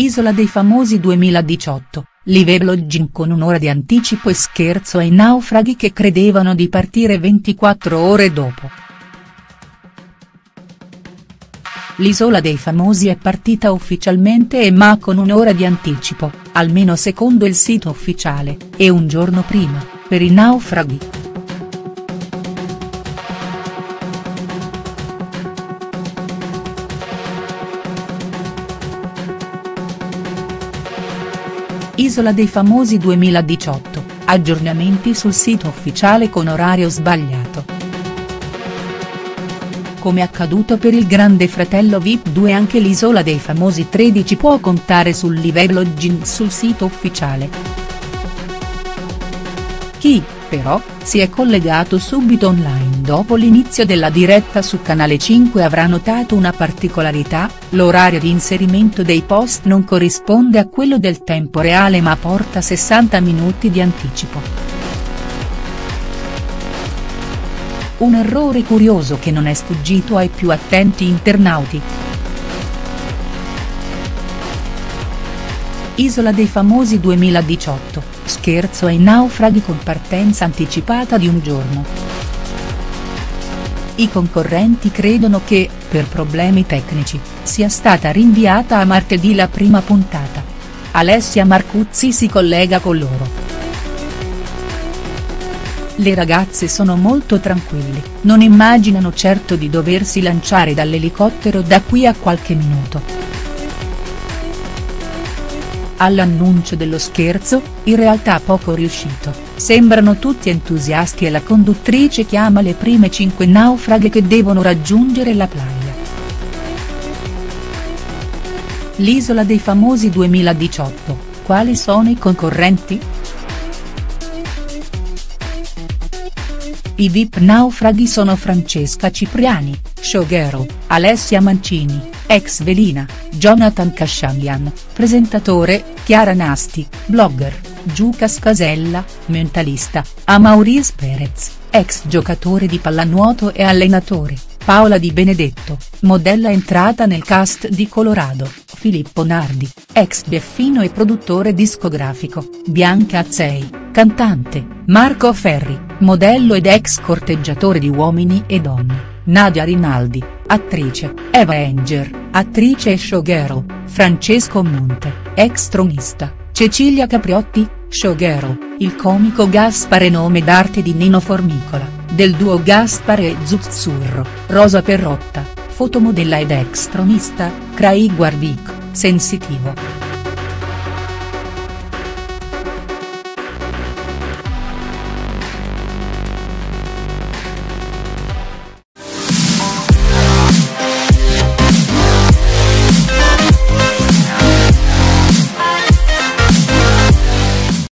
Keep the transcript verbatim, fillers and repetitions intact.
Isola dei Famosi duemiladiciotto, live blogging con un'ora di anticipo e scherzo ai naufraghi che credevano di partire ventiquattro ore dopo. L'Isola dei Famosi è partita ufficialmente e ma con un'ora di anticipo, almeno secondo il sito ufficiale, e un giorno prima, per i naufraghi. Isola dei Famosi duemiladiciotto, aggiornamenti sul sito ufficiale con orario sbagliato. Come accaduto per il Grande Fratello V I P due, anche l'Isola dei Famosi tredici può contare sul live login sul sito ufficiale. Chi, però, si è collegato subito online dopo l'inizio della diretta su Canale cinque avrà notato una particolarità: l'orario di inserimento dei post non corrisponde a quello del tempo reale ma porta sessanta minuti di anticipo. Un errore curioso che non è sfuggito ai più attenti internauti. Isola dei Famosi duemiladiciotto, scherzo ai naufraghi con partenza anticipata di un giorno. I concorrenti credono che, per problemi tecnici, sia stata rinviata a martedì la prima puntata. Alessia Marcuzzi si collega con loro. Le ragazze sono molto tranquille, non immaginano certo di doversi lanciare dall'elicottero da qui a qualche minuto. All'annuncio dello scherzo, in realtà poco riuscito, sembrano tutti entusiasti e la conduttrice chiama le prime cinque naufraghe che devono raggiungere la playa. L'Isola dei Famosi duemiladiciotto, quali sono i concorrenti? I V I P naufraghi sono Francesca Cipriani, showgirl, Alessia Mancini, ex velina, Jonathan Kashanian, presentatore, Chiara Nasti, blogger, Giucas Casella, mentalista, Amaurice Perez, ex giocatore di pallanuoto e allenatore, Paola Di Benedetto, modella entrata nel cast di Colorado, Filippo Nardi, ex Beffino e produttore discografico, Bianca Azzei, cantante, Marco Ferri, modello ed ex corteggiatore di Uomini e Donne, Nadia Rinaldi, attrice, Eva Enger, attrice e showgirl, Francesco Monte, ex tronista, Cecilia Capriotti, showgirl, il comico Gaspare, nome d'arte di Nino Formicola, del duo Gaspare e Zuzzurro, Rosa Perrotta, fotomodella ed ex tronista, Craig Warwick, sensitivo.